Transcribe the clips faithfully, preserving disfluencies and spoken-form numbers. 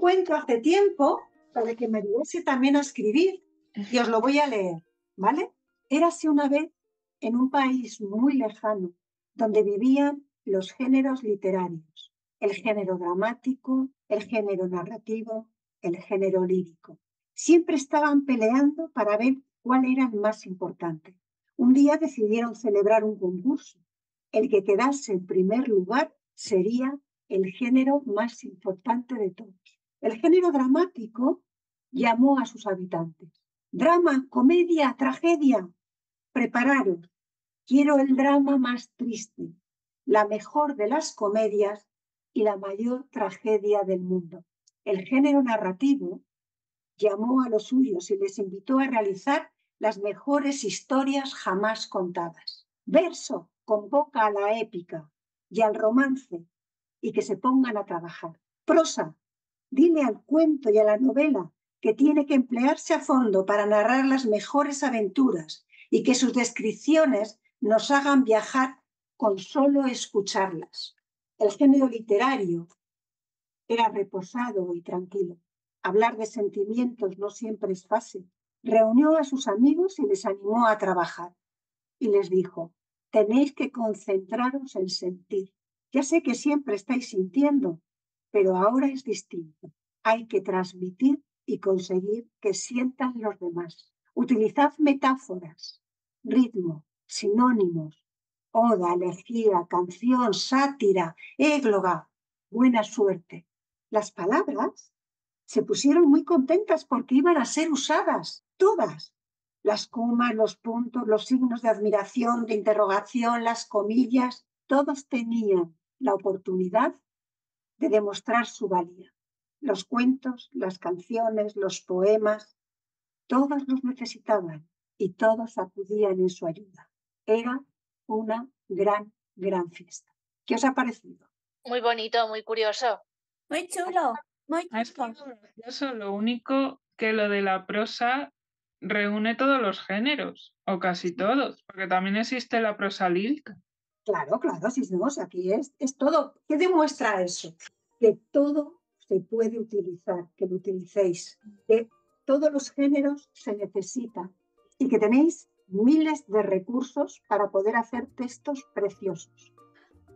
encuentro hace tiempo para que me ayudase también a escribir y os lo voy a leer, ¿vale? Érase una vez en un país muy lejano donde vivían los géneros literarios, el género dramático, el género narrativo, el género lírico. Siempre estaban peleando para ver cuál era el más importante. Un día decidieron celebrar un concurso. El que quedase en primer lugar sería el género más importante de todos. El género dramático llamó a sus habitantes. Drama, comedia, tragedia. Prepararos. Quiero el drama más triste, la mejor de las comedias y la mayor tragedia del mundo. El género narrativo llamó a los suyos y les invitó a realizar las mejores historias jamás contadas. Verso convoca a la épica y al romance y que se pongan a trabajar. Prosa, dile al cuento y a la novela que tiene que emplearse a fondo para narrar las mejores aventuras y que sus descripciones nos hagan viajar con solo escucharlas. El género literario era reposado y tranquilo. Hablar de sentimientos no siempre es fácil. Reunió a sus amigos y les animó a trabajar. Y les dijo, tenéis que concentraros en sentir. Ya sé que siempre estáis sintiendo, pero ahora es distinto. Hay que transmitir y conseguir que sientan los demás. Utilizad metáforas, ritmo, sinónimos, oda, elegía, canción, sátira, égloga, buena suerte. Las palabras se pusieron muy contentas porque iban a ser usadas, todas. Las comas, los puntos, los signos de admiración, de interrogación, las comillas, todos tenían la oportunidad de demostrar su valía. Los cuentos, las canciones, los poemas, todos los necesitaban y todos acudían en su ayuda. Era una gran, gran fiesta. ¿Qué os ha parecido? Muy bonito, muy curioso. Muy chulo. Muy chulo. Eso, lo único que lo de la prosa reúne todos los géneros, o casi todos, porque también existe la prosa lírica. Claro, claro, si no, aquí es, es todo. ¿Qué demuestra eso? Que todo se puede utilizar, que lo utilicéis, que todos los géneros se necesitan y que tenéis miles de recursos para poder hacer textos preciosos.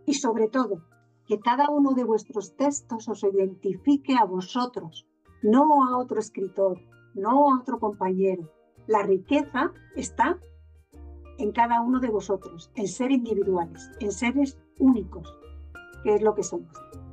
Y sobre todo, que cada uno de vuestros textos os identifique a vosotros, no a otro escritor, no a otro compañero. La riqueza está en cada uno de vosotros, en ser individuales, en seres únicos, que es lo que somos.